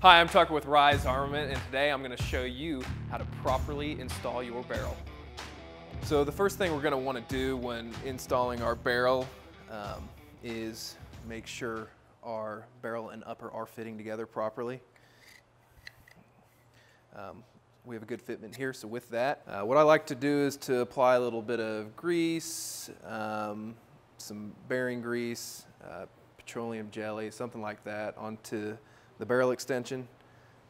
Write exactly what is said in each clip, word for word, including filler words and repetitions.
Hi, I'm Tucker with RISE Armament, and today I'm going to show you how to properly install your barrel. So the first thing we're going to want to do when installing our barrel um, is make sure our barrel and upper are fitting together properly. Um, we have a good fitment here, so with that, uh, what I like to do is to apply a little bit of grease, um, some bearing grease, uh, petroleum jelly, something like that onto the barrel extension.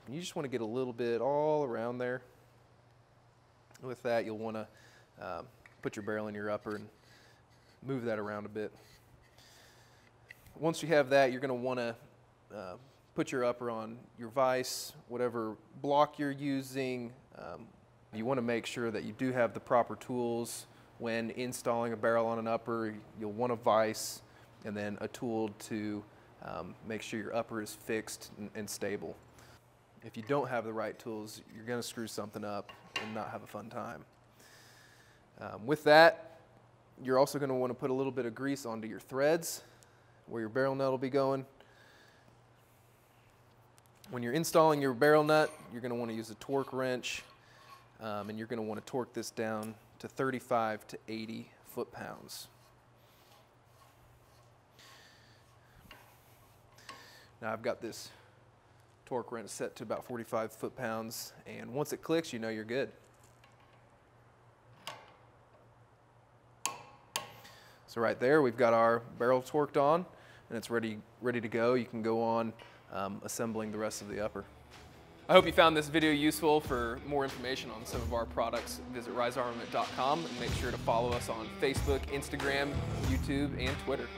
And you just want to get a little bit all around there. With that, you'll want to um, put your barrel in your upper and move that around a bit. Once you have that, you're going to want to uh, put your upper on your vise, whatever block you're using. Um, you want to make sure that you do have the proper tools when installing a barrel on an upper. You'll want a vise and then a tool to Um, make sure your upper is fixed and, and stable. If you don't have the right tools, you're going to screw something up and not have a fun time. Um, with that, you're also going to want to put a little bit of grease onto your threads where your barrel nut will be going. When you're installing your barrel nut, you're going to want to use a torque wrench um, and you're going to want to torque this down to thirty-five to eighty foot-pounds. Now I've got this torque wrench set to about forty-five foot-pounds, and once it clicks, you know you're good. So right there, we've got our barrel torqued on, and it's ready, ready to go. You can go on um, assembling the rest of the upper. I hope you found this video useful. For more information on some of our products, visit rise armament dot com and make sure to follow us on Facebook, Instagram, YouTube, and Twitter.